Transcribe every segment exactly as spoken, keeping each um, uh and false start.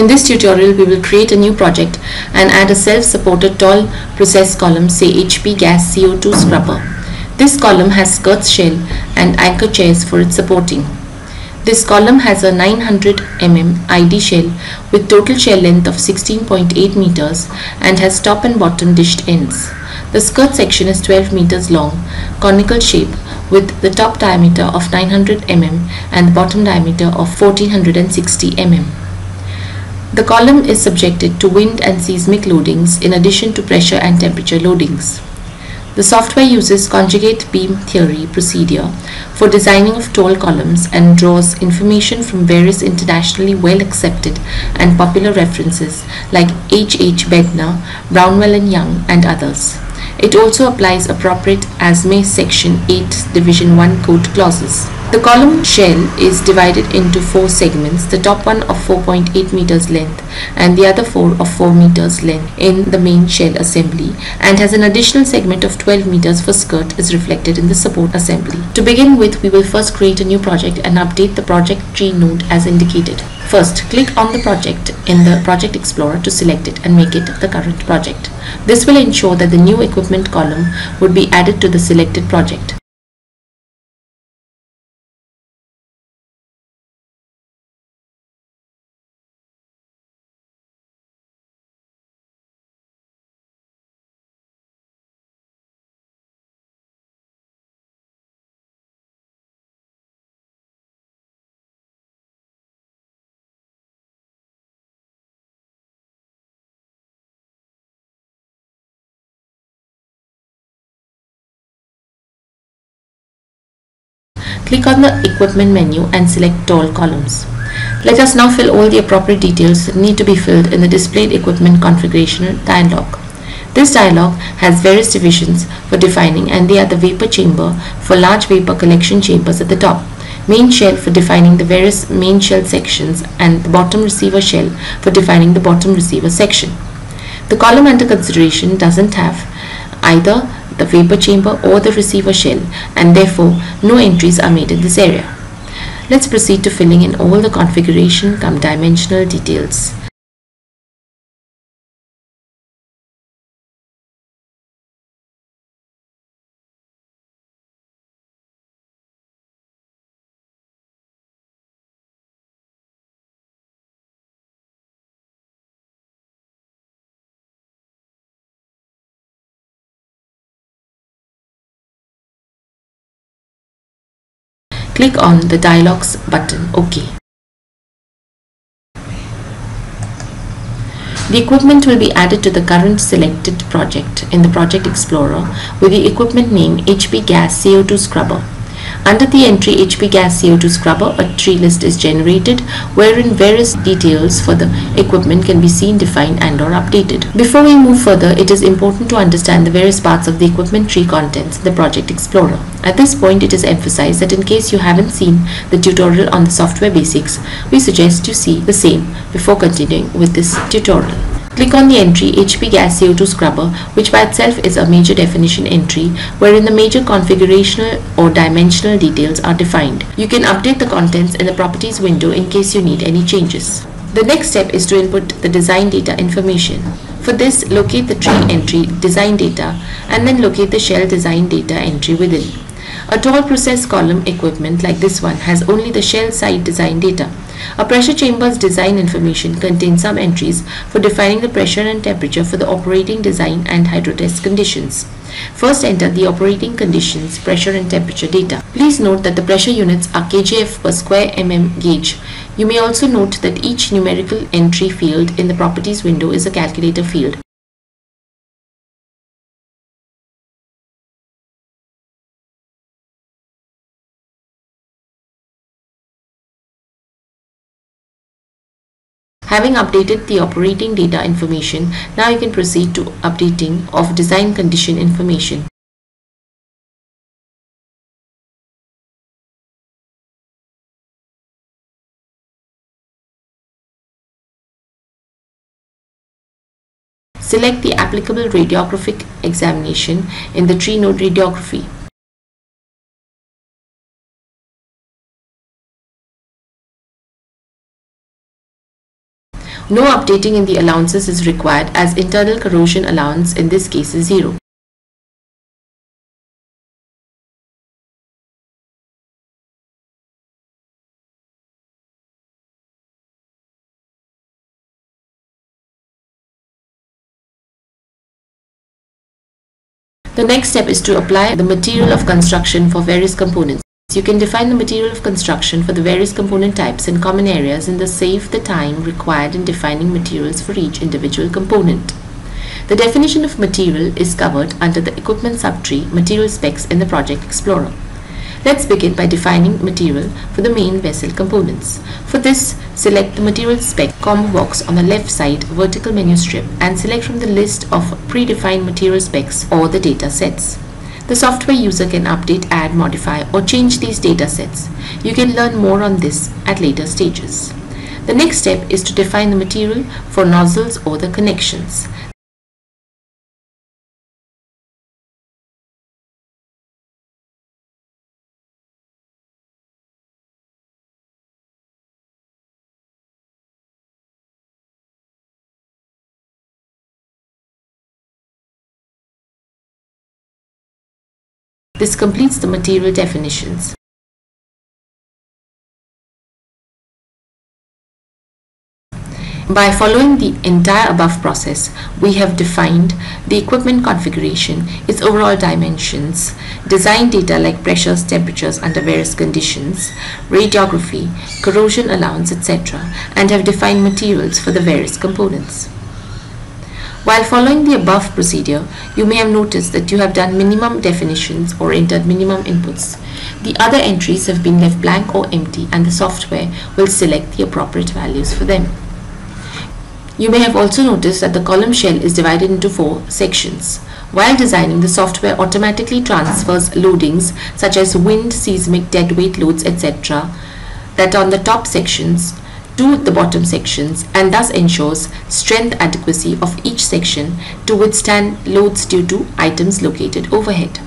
In this tutorial, we will create a new project and add a self-supported tall process column, say H P Gas C O two Scrubber. This column has skirts shell and anchor chairs for its supporting. This column has a nine hundred millimeter I D shell with total shell length of sixteen point eight meters and has top and bottom dished ends. The skirt section is twelve meters long, conical shape with the top diameter of nine hundred millimeters and the bottom diameter of fourteen sixty millimeters. The column is subjected to wind and seismic loadings in addition to pressure and temperature loadings. The software uses conjugate beam theory procedure for designing of tall columns and draws information from various internationally well accepted and popular references like H H Bednar, Brownwell and Young and others. It also applies appropriate A S M E Section eight Division one code clauses. The column shell is divided into four segments, the top one of four point eight meters length and the other four of four meters length in the main shell assembly, and has an additional segment of twelve meters for skirt is reflected in the support assembly. To begin with, we will first create a new project and update the project tree node as indicated. First, click on the project in the Project Explorer to select it and make it the current project. This will ensure that the new equipment column would be added to the selected project. Click on the equipment menu and select tall columns. Let us now fill all the appropriate details that need to be filled in the displayed equipment configuration dialog. This dialog has various divisions for defining, and they are the vapor chamber for large vapor collection chambers at the top, main shell for defining the various main shell sections, and the bottom receiver shell for defining the bottom receiver section. The column under consideration doesn't have either the vapor chamber or the receiver shell, and therefore no entries are made in this area. Let's proceed to filling in all the configuration cum dimensional details. Click on the dialogs button OK. The equipment will be added to the current selected project in the Project Explorer with the equipment name H P Gas C O two Scrubber. Under the entry H P Gas C O two Scrubber, a tree list is generated wherein various details for the equipment can be seen, defined and or updated. Before we move further, it is important to understand the various parts of the equipment tree contents in the Project Explorer. At this point, it is emphasized that in case you haven't seen the tutorial on the software basics, we suggest you see the same before continuing with this tutorial. Click on the entry H P Gas C O two Scrubber, which by itself is a major definition entry wherein the major configurational or dimensional details are defined. You can update the contents in the properties window in case you need any changes. The next step is to input the design data information. For this, locate the tree entry design data and then locate the shell design data entry within. A tall process column equipment like this one has only the shell side design data. A pressure chamber's design information contains some entries for defining the pressure and temperature for the operating design and hydrotest conditions. First, enter the operating conditions, pressure and temperature data. Please note that the pressure units are kgf per square mm gauge. You may also note that each numerical entry field in the properties window is a calculator field. Having updated the operating data information, now you can proceed to updating of design condition information. Select the applicable radiographic examination in the tree node radiography. No updating in the allowances is required as internal corrosion allowance in this case is zero. The next step is to apply the material of construction for various components. You can define the material of construction for the various component types and common areas and thus save the time required in defining materials for each individual component. The definition of material is covered under the Equipment Subtree, Material Specs in the Project Explorer. Let's begin by defining material for the main vessel components. For this, select the Material Spec combo box on the left side vertical menu strip and select from the list of predefined material specs or the data sets. The software user can update, add, modify or change these data sets. You can learn more on this at later stages. The next step is to define the material for nozzles or the connections. This completes the material definitions. By following the entire above process, we have defined the equipment configuration, its overall dimensions, design data like pressures, temperatures under various conditions, radiography, corrosion allowance, et cetera, and have defined materials for the various components. While following the above procedure, you may have noticed that you have done minimum definitions or entered minimum inputs. The other entries have been left blank or empty and the software will select the appropriate values for them. You may have also noticed that the column shell is divided into four sections. While designing, the software automatically transfers loadings such as wind, seismic, deadweight loads, et cetera that are on the top sections to the bottom sections and thus ensures strength adequacy of each section to withstand loads due to items located overhead.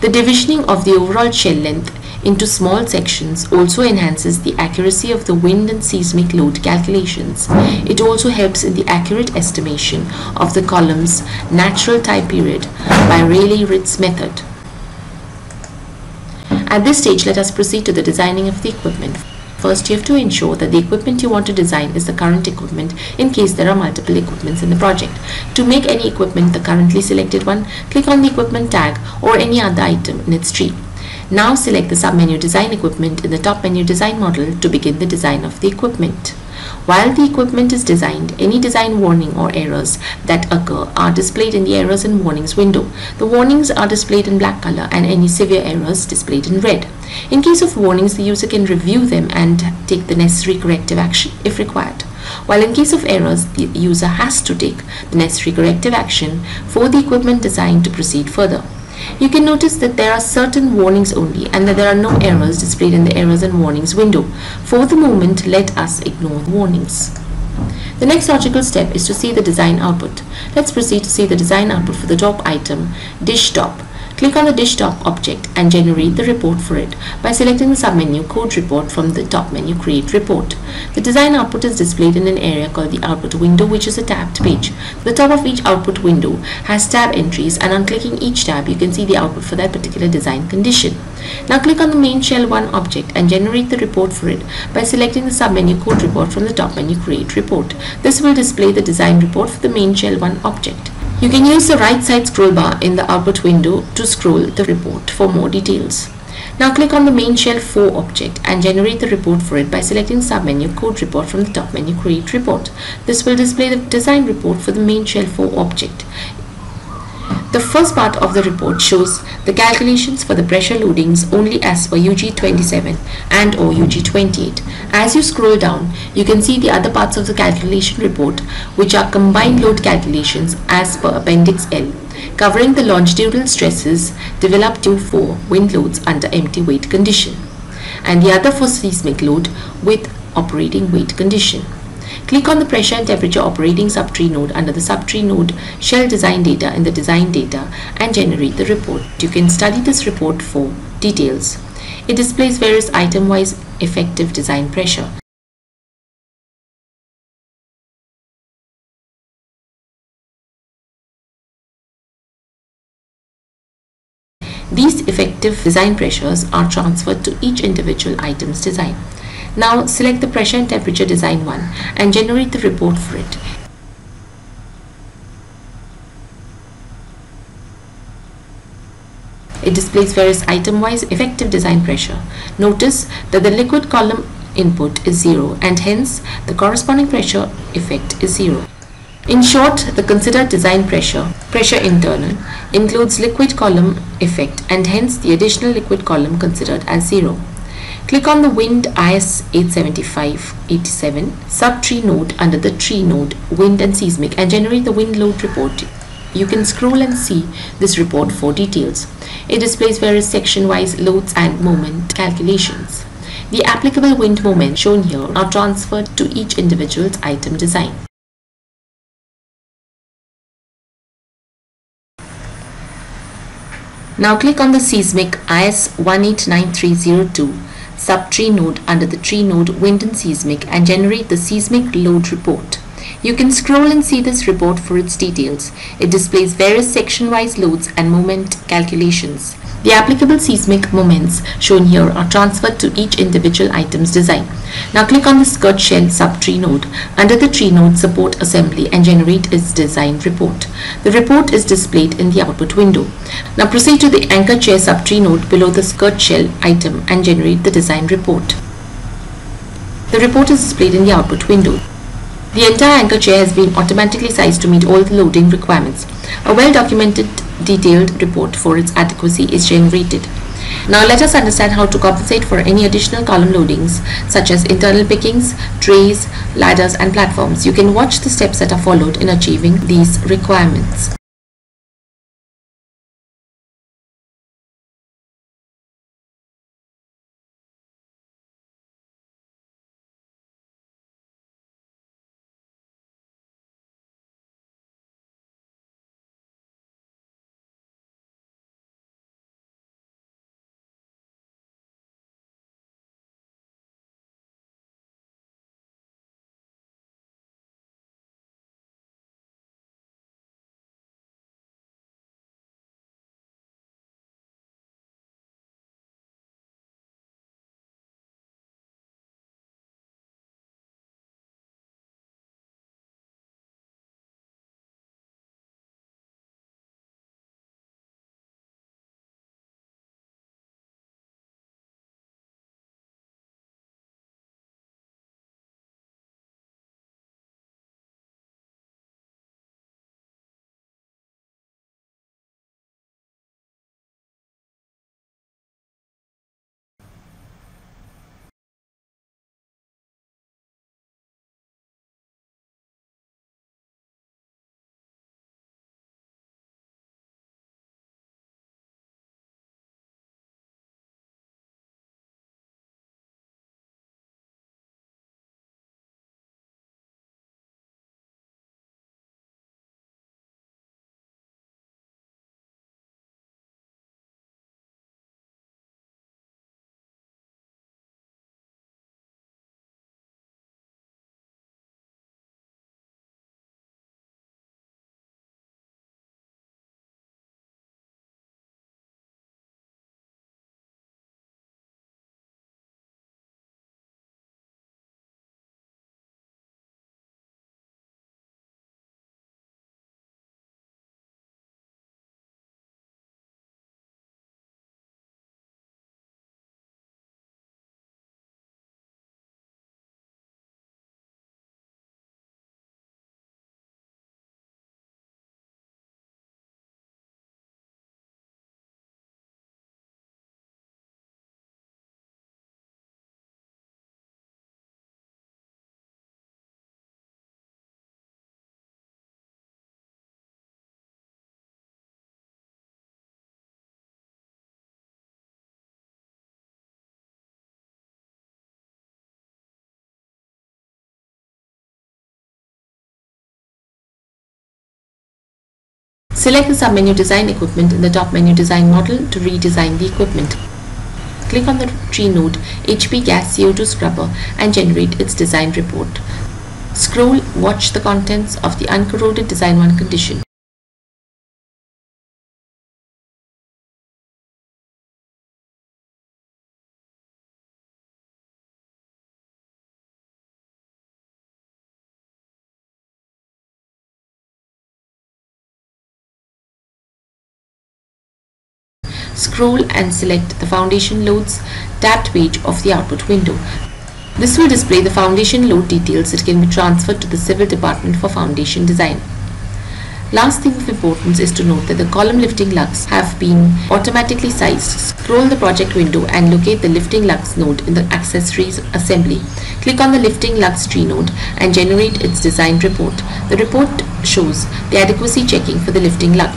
The divisioning of the overall shell length into small sections also enhances the accuracy of the wind and seismic load calculations. It also helps in the accurate estimation of the column's natural time period by Rayleigh-Ritz method. At this stage, let us proceed to the designing of the equipment. First, you have to ensure that the equipment you want to design is the current equipment in case there are multiple equipments in the project. To make any equipment the currently selected one, click on the equipment tag or any other item in its tree. Now select the submenu Design Equipment in the top menu Design Model to begin the design of the equipment. While the equipment is designed, any design warning or errors that occur are displayed in the Errors and Warnings window. The warnings are displayed in black color and any severe errors displayed in red. In case of warnings, the user can review them and take the necessary corrective action if required. While in case of errors, the user has to take the necessary corrective action for the equipment design to proceed further. You can notice that there are certain warnings only and that there are no errors displayed in the Errors and Warnings window. For the moment, let us ignore the warnings. The next logical step is to see the design output. Let's proceed to see the design output for the top item, Dish Top. Click on the Dish Top object and generate the report for it by selecting the submenu Code Report from the top menu Create Report. The design output is displayed in an area called the Output Window, which is a tabbed page. The top of each output window has tab entries, and on clicking each tab you can see the output for that particular design condition. Now click on the main shell one object and generate the report for it by selecting the submenu Code Report from the top menu Create Report. This will display the design report for the main shell one object. You can use the right side scroll bar in the output window to scroll the report for more details. Now click on the main shell four object and generate the report for it by selecting submenu Code Report from the top menu Create Report. This will display the design report for the main shell four object. The first part of the report shows the calculations for the pressure loadings only as per U G twenty-seven and or U G twenty-eight. As you scroll down, you can see the other parts of the calculation report, which are combined load calculations as per Appendix L, covering the longitudinal stresses developed due for wind loads under empty weight condition, and the other for seismic load with operating weight condition. Click on the Pressure and Temperature Operating Subtree node under the Subtree node Shell Design Data in the Design Data and generate the report. You can study this report for details. It displays various item-wise effective design pressure. These effective design pressures are transferred to each individual item's design. Now select the pressure and temperature design one and generate the report for it. It displays various item-wise effective design pressure. Notice that the liquid column input is zero and hence the corresponding pressure effect is zero. In short, the considered design pressure, pressure internal, includes liquid column effect and hence the additional liquid column considered as zero. Click on the Wind I S eight seven five eight seven sub-tree node under the tree node Wind and Seismic and generate the wind load report. You can scroll and see this report for details. It displays various section-wise loads and moment calculations. The applicable wind moments shown here are transferred to each individual's item design. Now click on the Seismic I S one eight nine three zero two sub-tree node under the tree node Wind and Seismic and generate the Seismic Load Report. You can scroll and see this report for its details. It displays various section-wise loads and moment calculations. The applicable seismic moments shown here are transferred to each individual item's design. Now click on the Skirt Shell sub-tree node under the tree node Support Assembly and generate its design report. The report is displayed in the output window. Now proceed to the Anchor Chair sub-tree node below the Skirt Shell item and generate the design report. The report is displayed in the output window. The entire anchor chair has been automatically sized to meet all the loading requirements. A well-documented, detailed report for its adequacy is generated. Now let us understand how to compensate for any additional column loadings such as internal pickings, trays, ladders and platforms. You can watch the steps that are followed in achieving these requirements. Select the sub-menu Design Equipment in the top menu Design Model to redesign the equipment. Click on the tree node H P Gas C O two Scrubber and generate its design report. Scroll, watch the contents of the uncorroded Design one condition. scroll and select the foundation loads tabbed page of the output window. This will display the foundation load details that can be transferred to the Civil Department for foundation design. Last thing of importance is to note that the column lifting lugs have been automatically sized. Scroll the project window and locate the lifting lugs node in the accessories assembly. Click on the lifting lugs tree node and generate its design report. The report shows the adequacy checking for the lifting lug.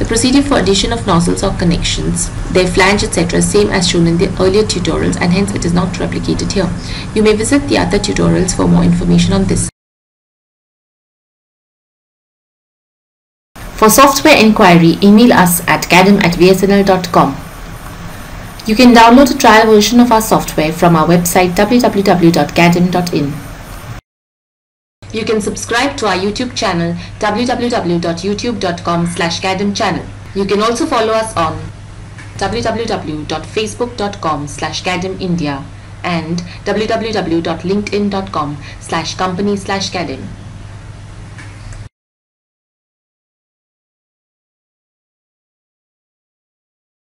The procedure for addition of nozzles or connections, their flange et cetera is same as shown in the earlier tutorials and hence it is not replicated here. You may visit the other tutorials for more information on this. For software inquiry, email us at cadam at v s n l dot com. You can download a trial version of our software from our website w w w dot cadam dot in. You can subscribe to our YouTube channel w w w dot youtube dot com slash cadam channel. You can also follow us on w w w dot facebook dot com slash cadam india and w w w dot linkedin dot com slash company slash cadam.